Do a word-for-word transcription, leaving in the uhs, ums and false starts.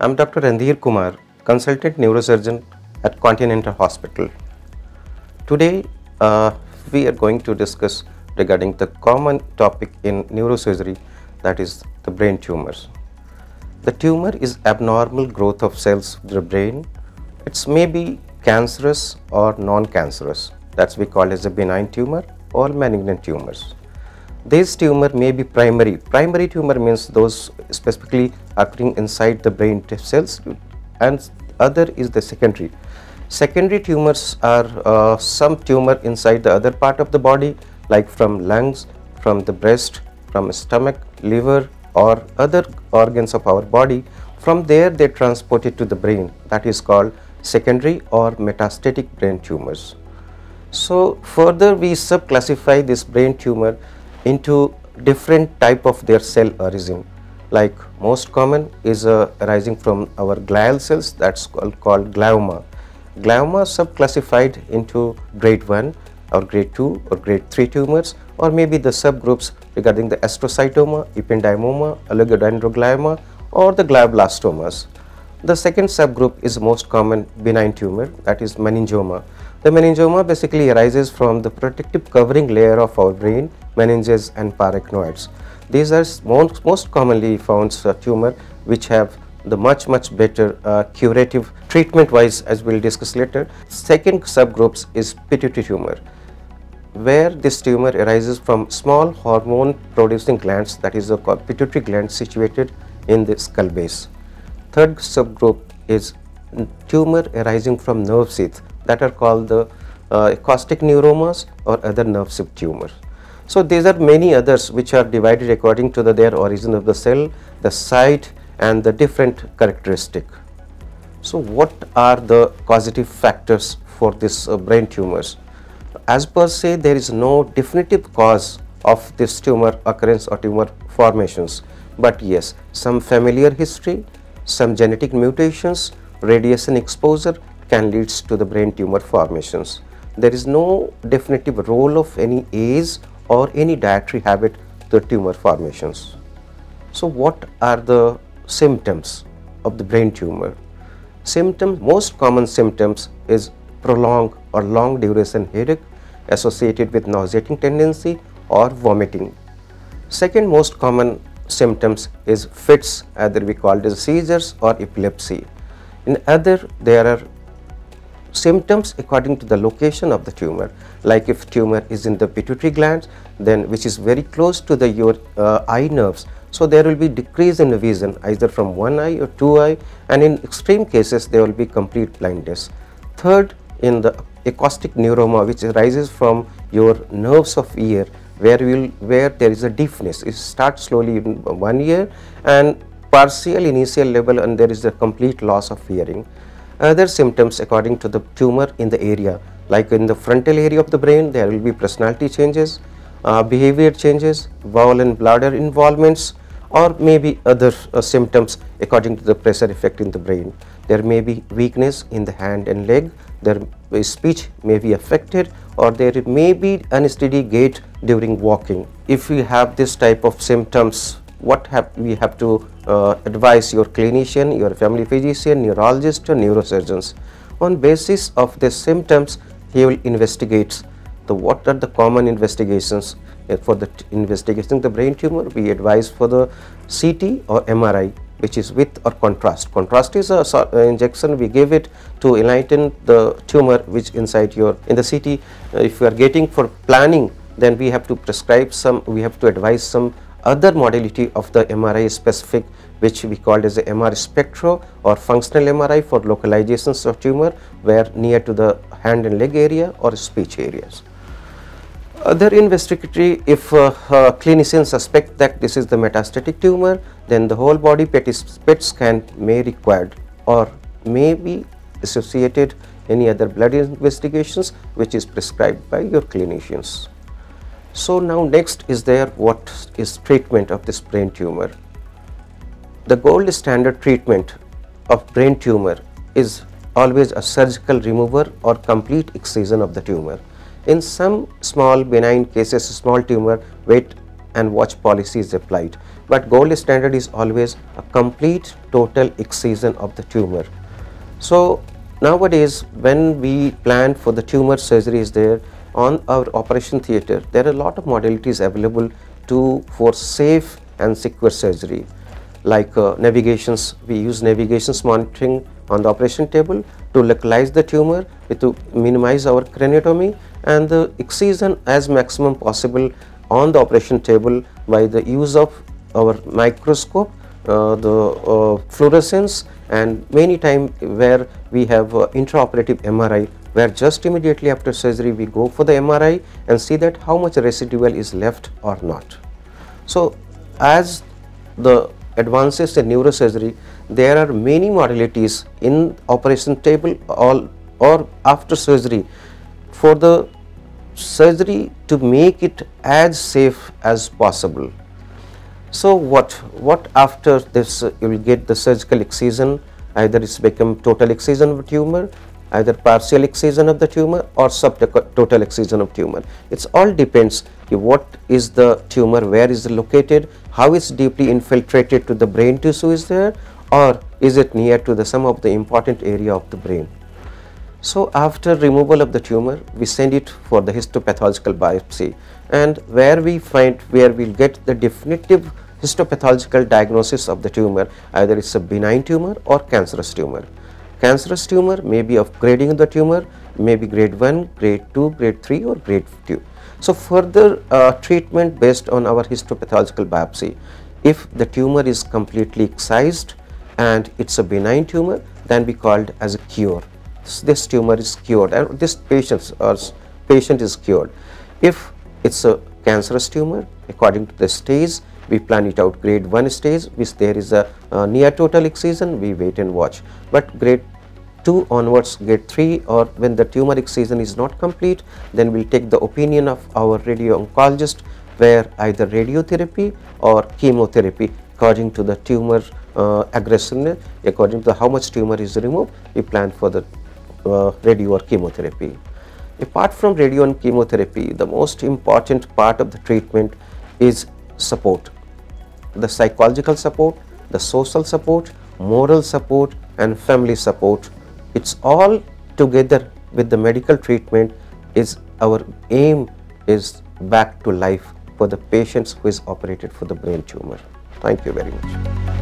I am Doctor Randhir Kumar, consultant neurosurgeon at Continental Hospital. Today uh, we are going to discuss regarding the common topic in neurosurgery, that is the brain tumors. The tumor is abnormal growth of cells in the brain. It may be cancerous or non-cancerous, that's we call as a benign tumor or malignant tumors. This tumor may be primary. Primary tumor means those specifically occurring inside the brain cells, and other is the secondary. Secondary tumors are uh, some tumor inside the other part of the body, like from lungs, from the breast, from stomach, liver or other organs of our body. From there they transport it to the brain, that is called secondary or metastatic brain tumors. So further we subclassify this brain tumor into different type of their cell origin, like most common is uh, arising from our glial cells, that's called, called glioma. Glioma subclassified into grade one or grade two or grade three tumors, or maybe the subgroups regarding the astrocytoma, ependymoma, oligodendroglioma or the glioblastomas. The second subgroup is most common benign tumor, that is meningioma. The meningioma basically arises from the protective covering layer of our brain, meninges and arachnoids. These are most, most commonly found uh, tumor which have the much much better uh, curative treatment wise, as we will discuss later. Second subgroups is pituitary tumor, where this tumor arises from small hormone producing glands, that is a pituitary gland situated in the skull base. Third subgroup is tumor arising from nerve sheath, that are called the uh, acoustic neuromas or other nerve sheath tumor. So these are many others which are divided according to the, their origin of the cell, the site and the different characteristic. So what are the causative factors for this uh, brain tumors? As per se, there is no definitive cause of this tumor occurrence or tumor formations, but yes, some familial history, some genetic mutations, radiation exposure can lead to the brain tumor formations. There is no definitive role of any age or any dietary habit to tumor formations. So what are the symptoms of the brain tumor? Symptoms, most common symptoms is prolonged or long duration headache associated with nauseating tendency or vomiting. Second most common symptoms is fits, either we call it seizures or epilepsy. In other, there are symptoms according to the location of the tumor, like if tumor is in the pituitary glands, then which is very close to the your uh, eye nerves, so there will be decrease in vision either from one eye or two eye, and in extreme cases there will be complete blindness. Third, in the acoustic neuroma, which arises from your nerves of ear, where will where there is a deafness. It starts slowly in one ear and partial initial level, and there is a complete loss of hearing. Other symptoms according to the tumor in the area, like in the frontal area of the brain, there will be personality changes, uh, behavior changes, bowel and bladder involvements, or maybe other uh, symptoms according to the pressure effect in the brain. There may be weakness in the hand and leg, their speech may be affected, or there may be unsteady gait during walking. If we have this type of symptoms, what have we have to uh, advise your clinician, your family physician, neurologist or neurosurgeons. On basis of the symptoms, he will investigate the what are the common investigations. For the investigating the brain tumor, we advise for the C T or M R I, which is with or contrast. Contrast is a sort of injection we give it to enlighten the tumor which inside your in the C T. Uh, if you are getting for planning, then we have to prescribe some, we have to advise some other modality of the M R I specific, which we called as the M R I spectro or functional M R I for localizations of tumor where near to the hand and leg area or speech areas. Other investigatory, if uh, uh, clinicians suspect that this is the metastatic tumor, then the whole body P E T scan may be required, or may be associated any other blood investigations which is prescribed by your clinicians. So now next is there what is treatment of this brain tumor. The gold standard treatment of brain tumor is always a surgical remover or complete excision of the tumor. In some small benign cases, small tumor with and watch policy is applied. But gold standard is always a complete total excision of the tumor. So nowadays when we plan for the tumor surgery is there on our operation theater, there are a lot of modalities available to for safe and secure surgery, like uh, navigations. We use navigations monitoring on the operation table to localize the tumor, to minimize our craniotomy, and the excision as maximum possible on the operation table by the use of our microscope, uh, the uh, fluorescence, and many times where we have uh, intraoperative M R I, where just immediately after surgery we go for the M R I and see that how much residual is left or not. So as the advances in neurosurgery, there are many modalities in operation table all or after surgery for the surgery to make it as safe as possible. So what what after this uh, you will get the surgical excision, either it's become total excision of tumor, either partial excision of the tumor, or subtotal excision of tumor. It's all depends what is the tumor, where is it located, how it's deeply infiltrated to the brain tissue is there, or is it near to the some of the important area of the brain. So after removal of the tumor, we send it for the histopathological biopsy, and where we find where we'll get the definitive histopathological diagnosis of the tumor, either it's a benign tumor or cancerous tumor. Cancerous tumor may be of grading of the tumor, may be grade one, grade two, grade three, or grade two. So further uh, treatment based on our histopathological biopsy. If the tumor is completely excised and it's a benign tumor, then be called as a cure. So this tumor is cured and this patient's or patient is cured. If it's a cancerous tumor, according to the stage, we plan it out. Grade one stage, which there is a uh, near total excision, we wait and watch. But grade two onwards, grade three, or when the tumor excision is not complete, then we'll take the opinion of our radio-oncologist, where either radiotherapy or chemotherapy, according to the tumor uh, aggression, according to how much tumor is removed, we plan for the uh, radio or chemotherapy. Apart from radio and chemotherapy, the most important part of the treatment is support. The psychological support, the social support, moral support, and family support, it's all together with the medical treatment is our aim is back to life for the patients who is operated for the brain tumor. Thank you very much.